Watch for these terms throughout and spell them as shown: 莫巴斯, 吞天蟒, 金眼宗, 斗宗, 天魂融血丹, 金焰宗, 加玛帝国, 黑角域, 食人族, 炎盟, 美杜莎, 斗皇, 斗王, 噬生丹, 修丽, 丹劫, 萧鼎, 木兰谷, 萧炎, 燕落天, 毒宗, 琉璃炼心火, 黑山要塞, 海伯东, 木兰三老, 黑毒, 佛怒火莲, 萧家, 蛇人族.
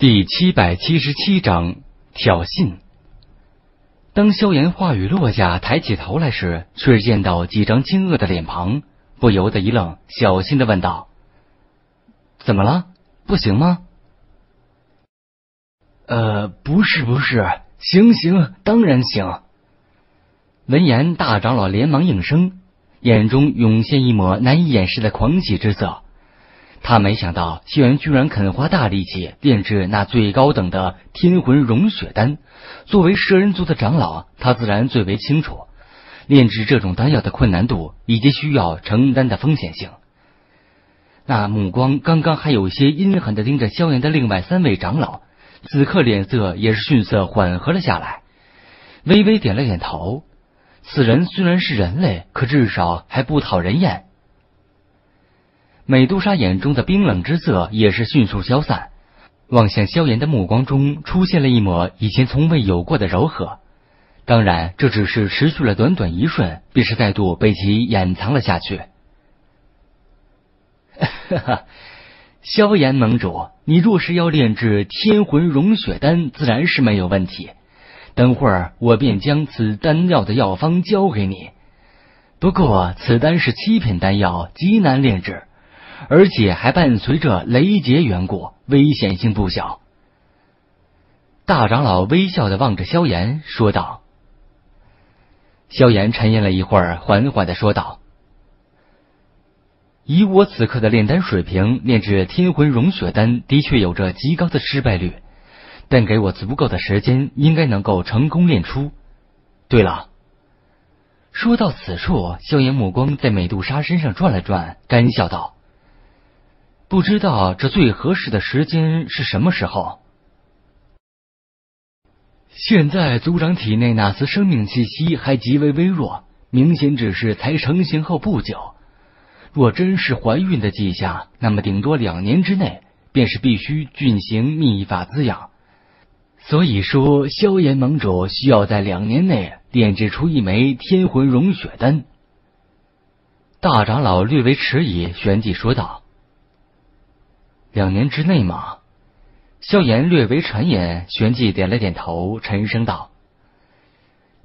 第777章挑衅。当萧炎话语落下，抬起头来时，却见到几张惊愕的脸庞，不由得一愣，小心的问道：“怎么了？不行吗？”“不是不是，行行，当然行。”闻言，大长老连忙应声，眼中涌现一抹难以掩饰的狂喜之色。他没想到萧炎居然肯花大力气炼制那最高等的天魂融血丹，作为蛇人族的长老，他自然最为清楚炼制这种丹药的困难度以及需要承担的风险性。那目光刚刚还有些阴狠地盯着萧炎的另外三位长老，此刻脸色也是逊色缓和了下来，微微点了点头。此人虽然是人类，可至少还不讨人厌。美杜莎眼中的冰冷之色也是迅速消散，望向萧炎的目光中出现了一抹以前从未有过的柔和。当然，这只是持续了短短一瞬，便是再度被其掩藏了下去。哈哈，萧炎盟主，你若是要炼制天魂融血丹，自然是没有问题。等会儿我便将此丹药的药方交给你。不过，此丹是七品丹药，极难炼制。而且还伴随着雷劫缘故，危险性不小。大长老微笑地望着萧炎说道。萧炎沉吟了一会儿，缓缓地说道：“以我此刻的炼丹水平，炼制天魂融血丹的确有着极高的失败率，但给我足够的时间，应该能够成功炼出。对了。”说到此处，萧炎目光在美杜莎身上转了转，干笑道：“不知道这最合适的时间是什么时候？”现在族长体内那丝生命气息还极为微弱，明显只是才成型后不久。若真是怀孕的迹象，那么顶多2年之内，便是必须进行秘法滋养。所以说，萧炎盟主需要在2年内炼制出一枚天魂融血丹。大长老略为迟疑，旋即说道：“2年之内嘛。”萧炎略微传言，旋即点了点头，沉声道：“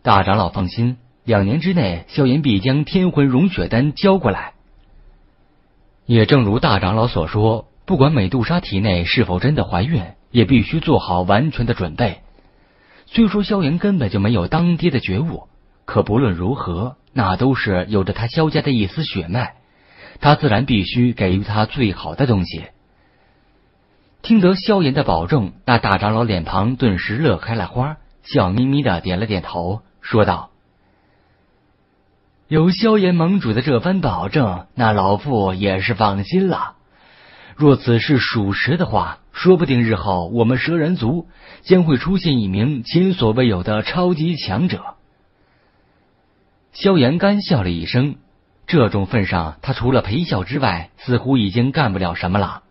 大长老放心，2年之内，萧炎必将天魂融血丹交过来。”也正如大长老所说，不管美杜莎体内是否真的怀孕，也必须做好完全的准备。虽说萧炎根本就没有当爹的觉悟，可不论如何，那都是有着他萧家的一丝血脉，他自然必须给予他最好的东西。听得萧炎的保证，那大长老脸庞顿时乐开了花，笑眯眯的点了点头，说道：“有萧炎盟主的这番保证，那老父也是放心了。若此事属实的话，说不定日后我们蛇人族将会出现一名前所未有的超级强者。”萧炎干笑了一声，这种份上，他除了陪笑之外，似乎已经干不了什么了。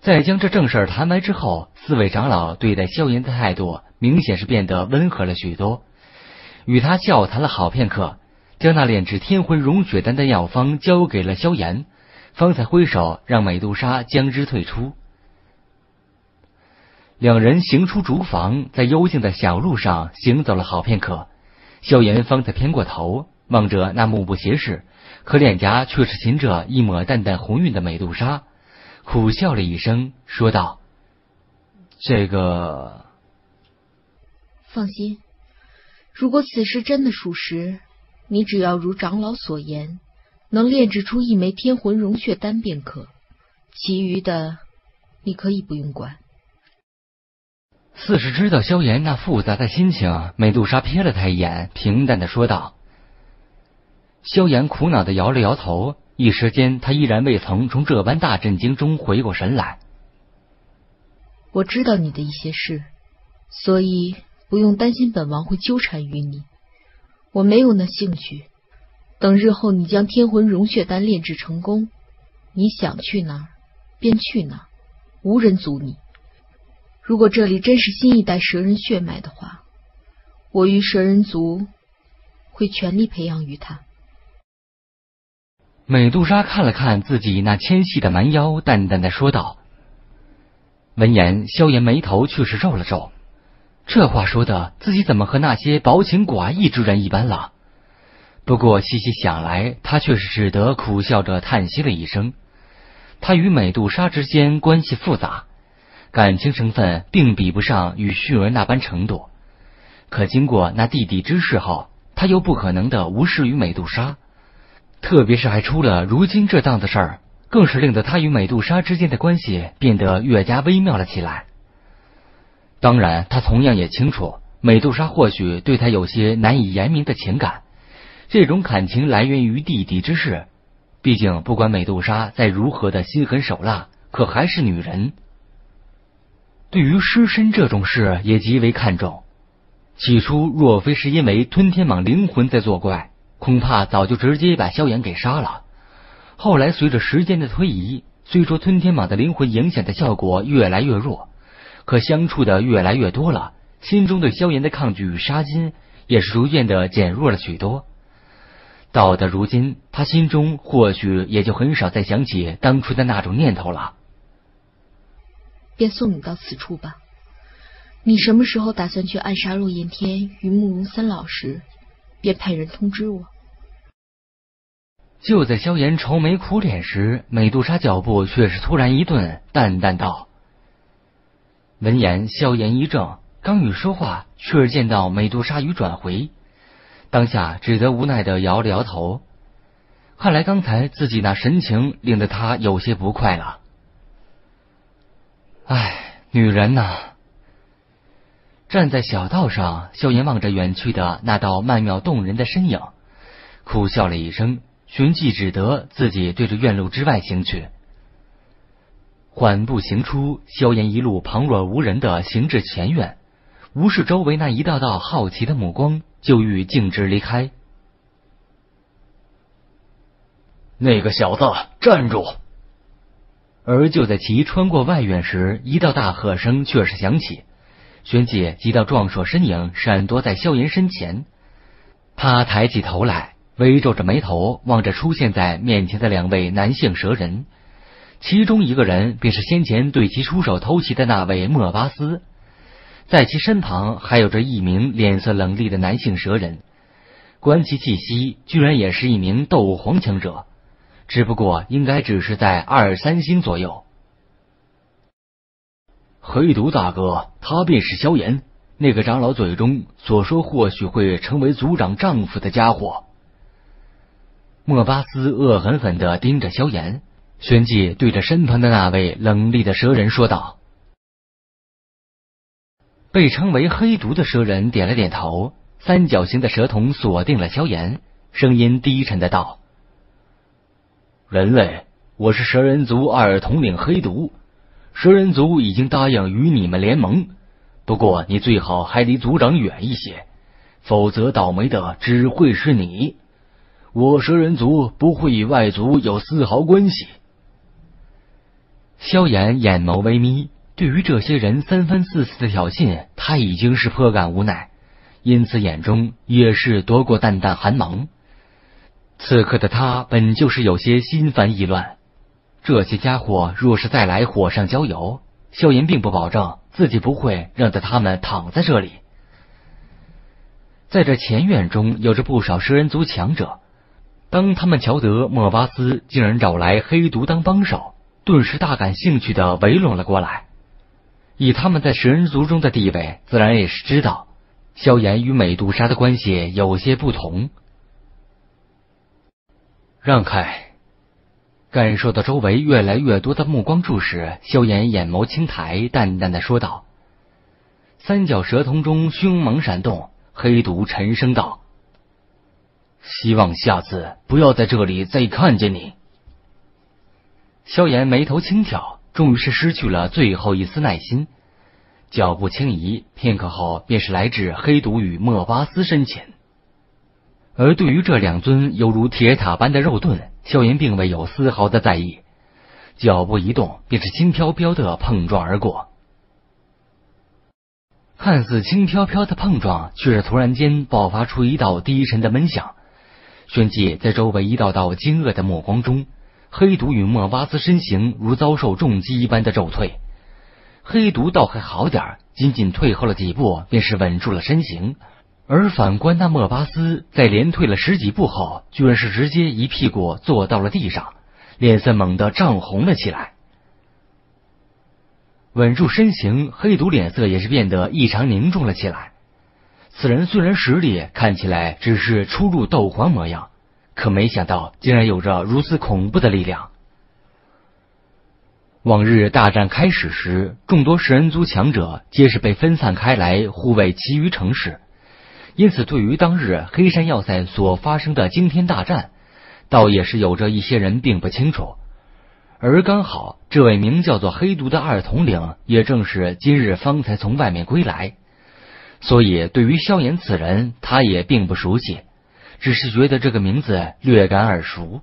在将这正事谈完之后，四位长老对待萧炎的态度明显是变得温和了许多，与他笑谈了好片刻，将那炼制天魂融血丹的药方交给了萧炎，方才挥手让美杜莎将之退出。两人行出竹房，在幽静的小路上行走了好片刻，萧炎方才偏过头望着那目不斜视，可脸颊却是噙着一抹淡淡红晕的美杜莎，苦笑了一声，说道：“这个……放心，如果此事真的属实，你只要如长老所言，能炼制出一枚天魂融血丹便可，其余的你可以不用管。”似是知道萧炎那复杂的心情，美杜莎瞥了他一眼，平淡的说道。萧炎苦恼的摇了摇头。一时间，他依然未曾从这般大震惊中回过神来。“我知道你的一些事，所以不用担心本王会纠缠于你。我没有那兴趣。等日后你将天魂融血丹炼制成功，你想去哪儿便去哪儿，无人阻你。如果这里真是新一代蛇人血脉的话，我与蛇人族会全力培养于他。”美杜莎看了看自己那纤细的蛮腰，淡淡的说道。闻言，萧炎眉头却是皱了皱。这话说的，自己怎么和那些薄情寡义之人一般了？不过细细想来，他却是只得苦笑着叹息了一声。他与美杜莎之间关系复杂，感情成分并比不上与旭儿那般程度。可经过那弟弟之事后，他又不可能的无视于美杜莎。特别是还出了如今这档子事儿，更是令得他与美杜莎之间的关系变得越加微妙了起来。当然，他同样也清楚，美杜莎或许对他有些难以言明的情感，这种感情来源于弟弟之事。毕竟，不管美杜莎再如何的心狠手辣，可还是女人。对于尸身这种事也极为看重。起初，若非是因为吞天蟒灵魂在作怪，恐怕早就直接把萧炎给杀了。后来随着时间的推移，虽说吞天蟒的灵魂影响的效果越来越弱，可相处的越来越多了，心中对萧炎的抗拒与杀心也是逐渐的减弱了许多。到的如今，他心中或许也就很少再想起当初的那种念头了。便送你到此处吧。你什么时候打算去暗杀陆延天与慕容三老时，便派人通知我。就在萧炎愁眉苦脸时，美杜莎脚步却是突然一顿，淡淡道。闻言，萧炎一怔，刚欲说话，却是见到美杜莎已转回，当下只得无奈的摇了摇头。看来刚才自己那神情令得他有些不快了。唉，女人呐！站在小道上，萧炎望着远去的那道曼妙动人的身影，苦笑了一声，寻迹只得自己对着院路之外行去。缓步行出，萧炎一路旁若无人的行至前院，无视周围那一道道好奇的目光，就欲径直离开。那个小子，站住！而就在其穿过外院时，一道大喝声却是响起。玄姐即到壮硕身影闪躲在萧炎身前，他抬起头来，微皱着眉头望着出现在面前的两位男性蛇人，其中一个人便是先前对其出手偷袭的那位莫巴斯，在其身旁还有着一名脸色冷厉的男性蛇人，观其气息居然也是一名斗皇强者，只不过应该只是在2、3星左右。黑毒大哥，他便是萧炎，那个长老嘴中所说或许会成为族长丈夫的家伙。莫巴斯恶狠狠地盯着萧炎，旋即对着身旁的那位冷厉的蛇人说道。被称为黑毒的蛇人点了点头，三角形的蛇瞳锁定了萧炎，声音低沉的道：人类，我是蛇人族2统领黑毒。蛇人族已经答应与你们联盟，不过你最好还离族长远一些，否则倒霉的只会是你。我蛇人族不会与外族有丝毫关系。萧炎眼眸微眯，对于这些人3番4次的挑衅，他已经是颇感无奈，因此眼中也是躲过淡淡寒芒。此刻的他本就是有些心烦意乱。这些家伙若是再来火上浇油，萧炎并不保证自己不会让得他们躺在这里。在这前院中有着不少食人族强者，当他们瞧得莫巴斯竟然找来黑毒当帮手，顿时大感兴趣的围拢了过来。以他们在食人族中的地位，自然也是知道萧炎与美杜莎的关系有些不同。让开！感受到周围越来越多的目光注视，萧炎眼眸轻抬，淡淡的说道。三角蛇瞳中凶猛闪动，黑毒沉声道：希望下次不要在这里再看见你。萧炎眉头轻挑，终于是失去了最后一丝耐心，脚步轻移，片刻后便是来至黑毒与莫巴斯身前。而对于这两尊犹如铁塔般的肉盾，萧炎并未有丝毫的在意，脚步一动，便是轻飘飘的碰撞而过。看似轻飘飘的碰撞，却是突然间爆发出一道低沉的闷响，旋即在周围一道道惊愕的目光中，黑毒与莫巴斯身形如遭受重击一般的骤退，黑毒倒还好点，仅仅退后了几步，便是稳住了身形。而反观那莫巴斯，在连退了十几步后，居然是直接一屁股坐到了地上，脸色猛地涨红了起来。稳住身形，黑毒脸色也是变得异常凝重了起来。此人虽然实力看起来只是初入斗皇模样，可没想到竟然有着如此恐怖的力量。 往日大战开始时，众多食人族强者皆是被分散开来护卫其余城市，因此对于当日黑山要塞所发生的惊天大战，倒也是有着一些人并不清楚。而刚好这位名叫做黑毒的二统领，也正是今日方才从外面归来，所以对于萧炎此人，他也并不熟悉，只是觉得这个名字略感耳熟。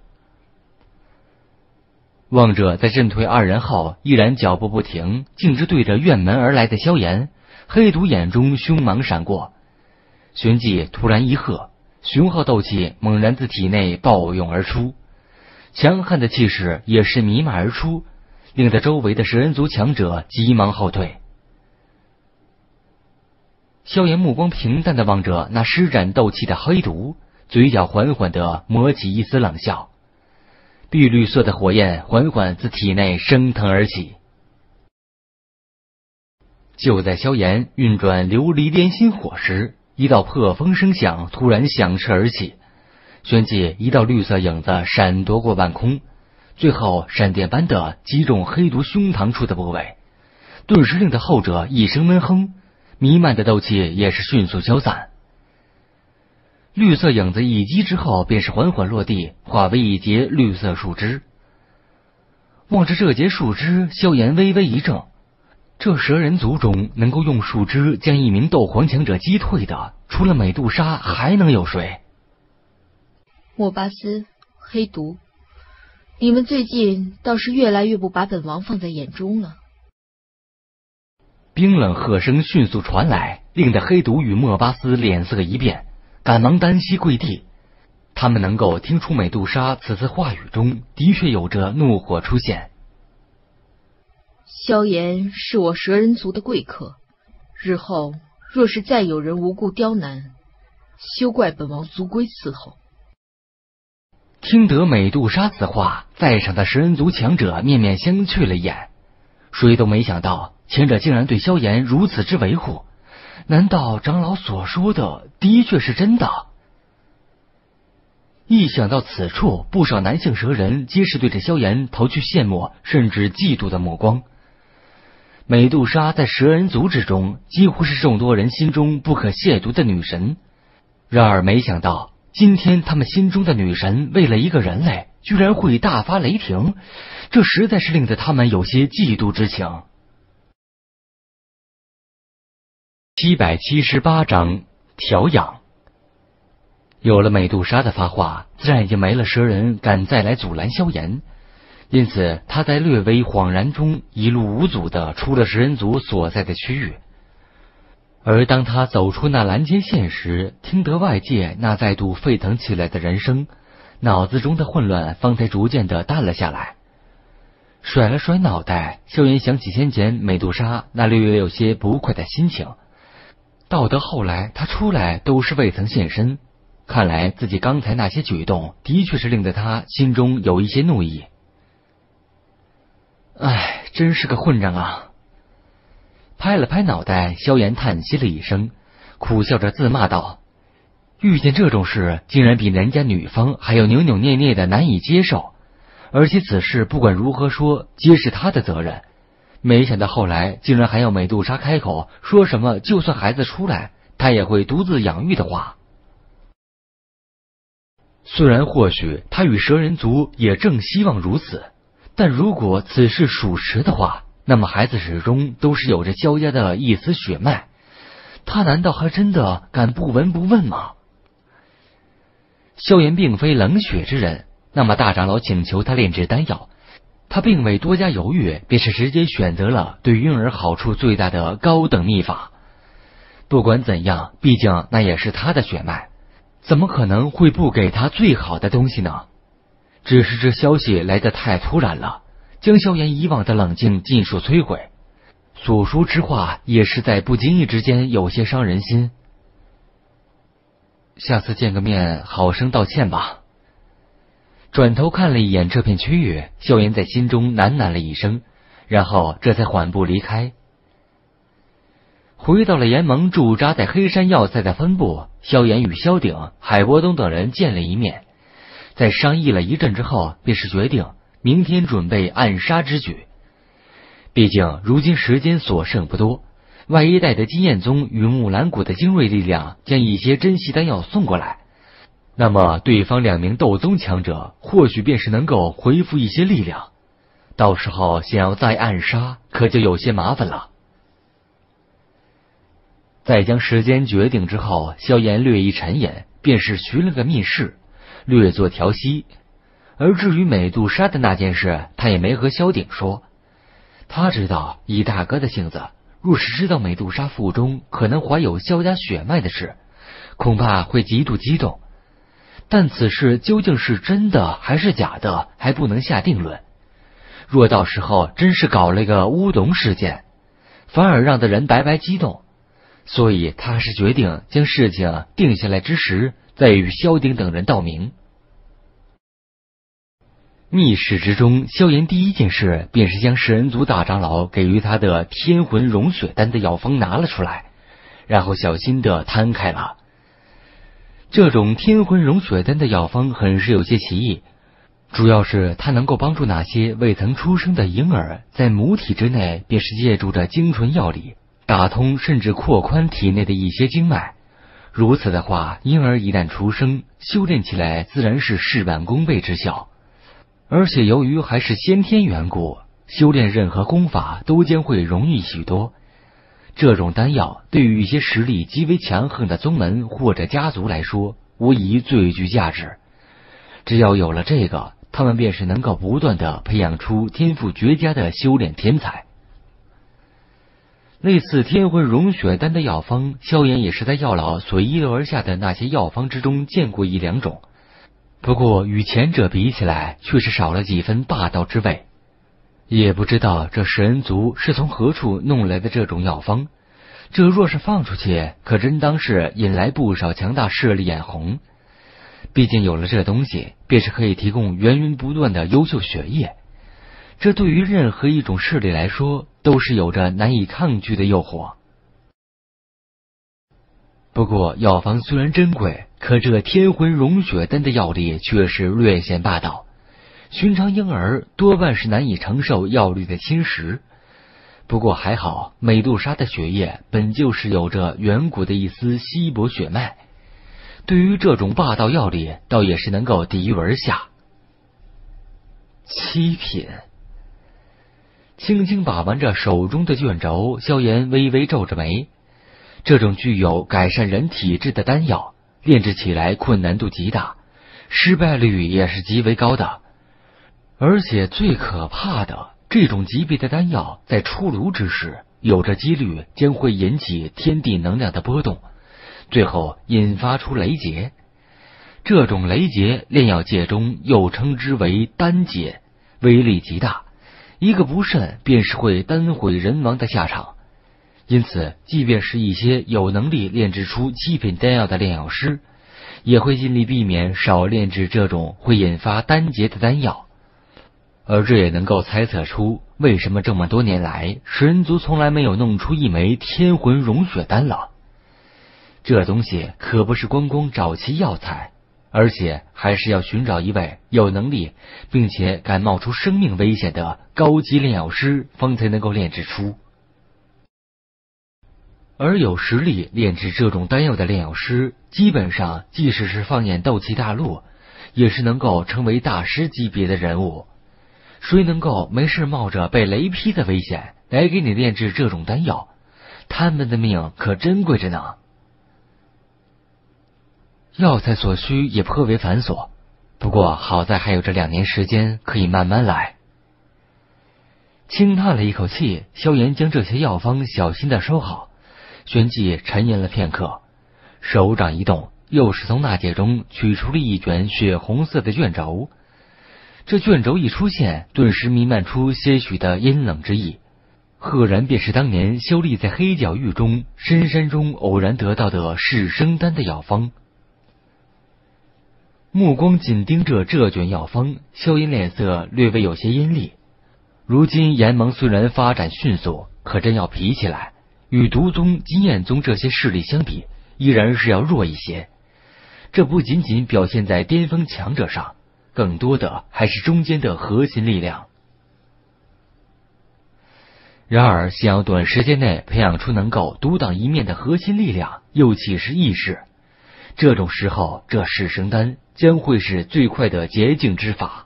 望着在震退二人后依然脚步不停，径直对着院门而来的萧炎，黑毒眼中凶芒闪过，旋即突然一喝，雄厚斗气猛然自体内暴涌而出，强悍的气势也是弥漫而出，令得周围的食人族强者急忙后退。萧炎目光平淡的望着那施展斗气的黑毒，嘴角缓缓的抹起一丝冷笑。 碧绿色的火焰缓缓自体内升腾而起。就在萧炎运转琉璃炼心火时，一道破风声响突然响彻而起，旋即一道绿色影子闪夺过半空，最后闪电般的击中黑毒胸膛处的部位，顿时令得后者一声闷哼，弥漫的斗气也是迅速消散。 绿色影子一击之后，便是缓缓落地，化为一截绿色树枝。望着这截树枝，萧炎微微一怔。这蛇人族中能够用树枝将一名斗皇强者击退的，除了美杜莎，还能有谁？莫巴斯、黑毒，你们最近倒是越来越不把本王放在眼中了。冰冷喝声迅速传来，令得黑毒与莫巴斯脸色一变。 赶忙单膝跪地，他们能够听出美杜莎此次话语中的确有着怒火出现。萧炎是我蛇人族的贵客，日后若是再有人无故刁难，休怪本王族规伺候。听得美杜莎此话，在场的蛇人族强者面面相觑了一眼，谁都没想到前者竟然对萧炎如此之维护。 难道长老所说的的确是真的？一想到此处，不少男性蛇人皆是对着萧炎投去羡慕甚至嫉妒的目光。美杜莎在蛇人族之中几乎是众多人心中不可亵渎的女神，然而没想到今天他们心中的女神为了一个人类，居然会大发雷霆，这实在是令得他们有些嫉妒之情。 778章调养。有了美杜莎的发话，自然已经没了蛇人敢再来阻拦萧炎，因此他在略微恍然中一路无阻的出了食人族所在的区域。而当他走出那蓝天线时，听得外界那再度沸腾起来的人声，脑子中的混乱方才逐渐的淡了下来。 甩了甩脑袋，萧炎想起先前美杜莎那略略有些不快的心情。到得后来，他出来都是未曾现身，看来自己刚才那些举动的确是令得他心中有一些怒意。唉，真是个混账啊！拍了拍脑袋，萧炎叹息了一声，苦笑着自骂道：“遇见这种事，竟然比人家女方还要扭扭捏捏的难以接受。” 而且此事不管如何说，皆是他的责任。没想到后来竟然还要美杜莎开口说什么“就算孩子出来，他也会独自养育”的话。虽然或许他与蛇人族也正希望如此，但如果此事属实的话，那么孩子始终都是有着萧家的一丝血脉。他难道还真的敢不闻不问吗？萧炎并非冷血之人。 那么大长老请求他炼制丹药，他并未多加犹豫，便是直接选择了对婴儿好处最大的高等秘法。不管怎样，毕竟那也是他的血脉，怎么可能会不给他最好的东西呢？只是这消息来得太突然了，将萧炎以往的冷静尽数摧毁。左叔之话也是在不经意之间有些伤人心。下次见个面，好生道歉吧。转头看了一眼这片区域，萧炎在心中喃喃了一声，然后这才缓步离开。回到了炎盟驻扎在黑山要塞的分部，萧炎与萧鼎、海伯东等人见了一面，在商议了一阵之后，便是决定明天准备暗杀之举。毕竟如今时间所剩不多，万一带着金焰宗与木兰谷的精锐力量将一些珍稀丹药送过来，那么对方两名斗宗强者或许便是能够恢复一些力量，到时候想要再暗杀可就有些麻烦了。在将时间决定之后，萧炎略一沉吟，便是寻了个密室，略作调息。而至于美杜莎的那件事，他也没和萧鼎说。他知道以大哥的性子，若是知道美杜莎腹中可能怀有萧家血脉的事，恐怕会极度激动。但此事究竟是真的还是假的，还不能下定论。若到时候真是搞了个乌龙事件，反而让的人白白激动。所以他是决定将事情定下来之时再与萧鼎等人道明。密室之中，萧炎第一件事便是将食人族大长老给予他的天魂融血丹的药方拿了出来，然后小心的摊开了。这种天魂融血丹的药方很是有些奇异，主要是它能够帮助那些未曾出生的婴儿在母体之内便是借助着精纯药理打通甚至扩宽体内的一些经脉，如此的话，婴儿一旦出生，修炼起来自然是事半功倍之效。而且由于还是先天缘故，修炼任何功法都将会容易许多。这种丹药对于一些实力极为强横的宗门或者家族来说，无疑最具价值。只要有了这个，他们便是能够不断的培养出天赋绝佳的修炼天才。类似天魂融血丹的药方，萧炎也是在药老所遗留而下的那些药方之中见过一两种，不过与前者比起来却是少了几分霸道之味。也不知道这食人族是从何处弄来的这种药方，这若是放出去，可真当是引来不少强大势力眼红。毕竟有了这东西，便是可以提供源源不断的优秀血液，这对于任何一种势力来说都是有着难以抗拒的诱惑。不过药方虽然珍贵，可这天魂融血丹的药力却是略显霸道，寻常婴儿多半是难以承受药力的侵蚀。不过还好，美杜莎的血液本就是有着远古的一丝稀薄血脉，对于这种霸道药力倒也是能够抵御而下。七品。轻轻把玩着手中的卷轴，萧炎微微皱着眉。这种具有改善人体质的丹药，炼制起来困难度极大，失败率也是极为高的。而且最可怕的，这种级别的丹药在出炉之时，有着几率将会引起天地能量的波动，最后引发出雷劫。这种雷劫，炼药界中又称之为丹劫，威力极大，一个不慎便是会丹毁人亡的下场。因此，即便是一些有能力炼制出七品丹药的炼药师，也会尽力避免少炼制这种会引发丹劫的丹药。而这也能够猜测出为什么这么多年来食人族从来没有弄出一枚天魂融血丹了。这东西可不是光光找齐药材，而且还是要寻找一位有能力并且敢冒出生命危险的高级炼药师方才能够炼制出。而有实力炼制这种丹药的炼药师，基本上即使是放眼斗气大陆，也是能够成为大师级别的人物。谁能够没事冒着被雷劈的危险来给你炼制这种丹药，他们的命可珍贵着呢。药材所需也颇为繁琐，不过好在还有这2年时间可以慢慢来。轻叹了一口气，萧炎将这些药方小心的收好，旋即沉吟了片刻，手掌一动，又是从纳戒中取出了一卷血红色的卷轴。这卷轴一出现，顿时弥漫出些许的阴冷之意，赫然便是当年修丽在黑角域中深山中偶然得到的是生丹的药方。目光紧盯着这卷药方，萧炎脸色略微有些阴厉。如今炎盟虽然发展迅速，可真要比起来，与毒宗、金眼宗这些势力相比，依然是要弱一些。这不仅仅表现在巅峰强者上，更多的还是中间的核心力量。 然而，想要短时间内培养出能够独当一面的核心力量，又岂是易事？这种时候，这噬生丹将会是最快的捷径之法。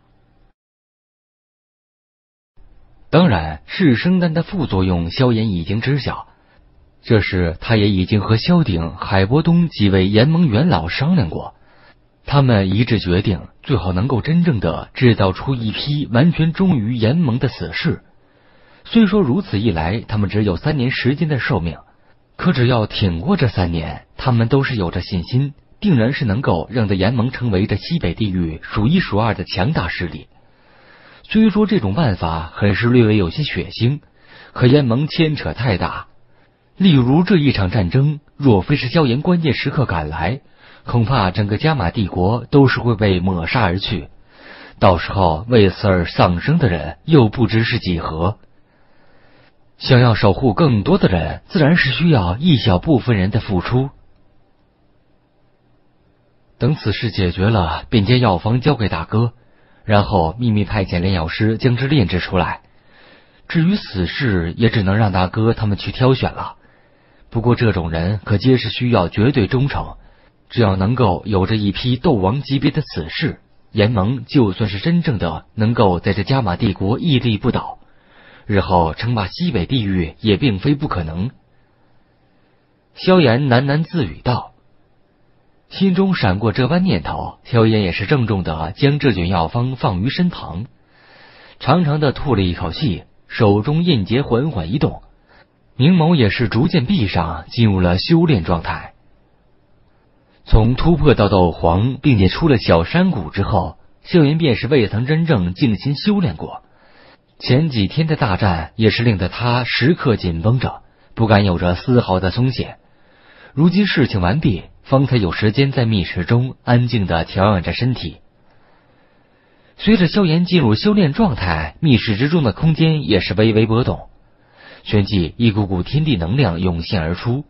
当然，噬生丹的副作用，萧炎已经知晓，这事他也已经和萧鼎、海波东几位炎盟元老商量过，他们一致决定，最好能够真正的制造出一批完全忠于炎盟的死士。 虽说如此一来，他们只有3年时间的寿命，可只要挺过这3年，他们都是有着信心，定然是能够让这炎盟成为这西北地域数1数2的强大势力。虽说这种办法很是略微有些血腥，可炎盟牵扯太大，例如这一场战争，若非是萧炎关键时刻赶来，恐怕整个加玛帝国都是会被抹杀而去，到时候为此而丧生的人又不知是几何。 想要守护更多的人，自然是需要一小部分人的付出。等此事解决了，便将药方交给大哥，然后秘密派遣炼药师将之炼制出来。至于死士，也只能让大哥他们去挑选了。不过这种人可皆是需要绝对忠诚，只要能够有着一批斗王级别的死士，炎盟就算是真正的能够在这加玛帝国屹立不倒。 日后称霸西北地域也并非不可能。萧炎喃喃自语道，心中闪过这般念头，萧炎也是郑重的将这卷药方放于身旁，长长的吐了一口气，手中印结缓缓移动，明眸也是逐渐闭上，进入了修炼状态。从突破到斗皇，并且出了小山谷之后，萧炎便是未曾真正静心修炼过。 前几天的大战也是令得他时刻紧绷着，不敢有着丝毫的松懈。如今事情完毕，方才有时间在密室中安静的调养着身体。随着萧炎进入修炼状态，密室之中的空间也是微微波动，旋即一股股天地能量涌现而出，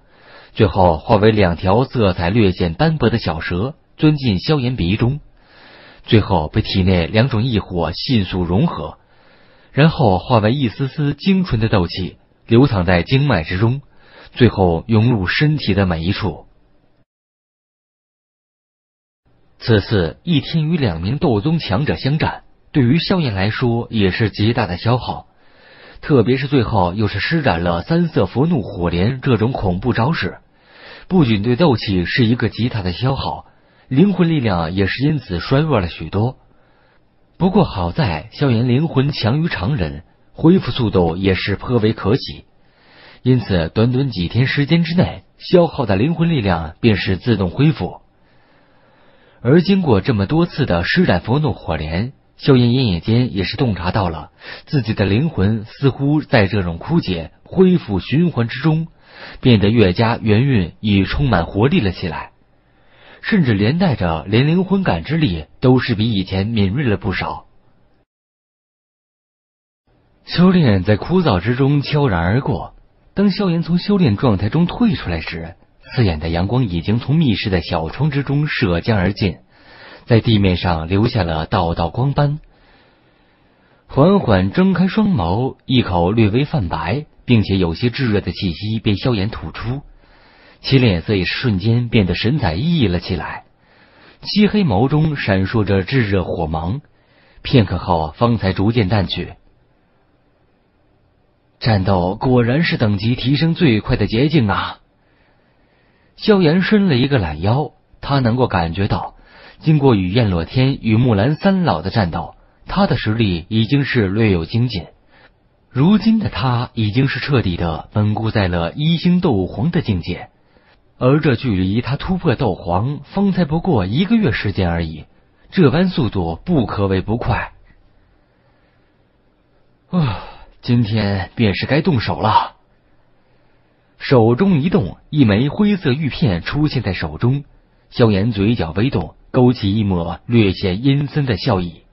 最后化为2条色彩略显斑驳的小蛇，钻进萧炎鼻中，最后被体内2种异火迅速融合。 然后化为一丝丝精纯的斗气，流淌在经脉之中，最后涌入身体的每一处。此次一天与2名斗宗强者相战，对于萧炎来说也是极大的消耗，特别是最后又是施展了3色佛怒火莲这种恐怖招式，不仅对斗气是一个极大的消耗，灵魂力量也是因此衰弱了许多。 不过好在萧炎灵魂强于常人，恢复速度也是颇为可喜，因此短短几天时间之内，消耗的灵魂力量便是自动恢复。而经过这么多次的施展佛怒火莲，萧炎隐隐间也是洞察到了自己的灵魂似乎在这种枯竭、恢复循环之中，变得越加圆润与充满活力了起来。 甚至连带着连灵魂感知力都是比以前敏锐了不少。修炼在枯燥之中悄然而过。当萧炎从修炼状态中退出来时，刺眼的阳光已经从密室的小窗之中射将而进，在地面上留下了道道光斑。缓缓睁开双眸，一口略微泛白，并且有些炙热的气息被萧炎吐出。 其脸色也是瞬间变得神采奕奕了起来，漆黑眸中闪烁着炙热火芒，片刻后方才逐渐淡去。战斗果然是等级提升最快的捷径啊！萧炎伸了一个懒腰，他能够感觉到，经过与燕落天与木兰3老的战斗，他的实力已经是略有精进。 如今的他已经是彻底的稳固在了1星斗皇的境界，而这距离他突破斗皇方才不过1个月时间而已，这般速度不可谓不快。啊，今天便是该动手了。手中一动，一枚灰色玉片出现在手中。萧炎嘴角微动，勾起一抹略显阴森的笑意。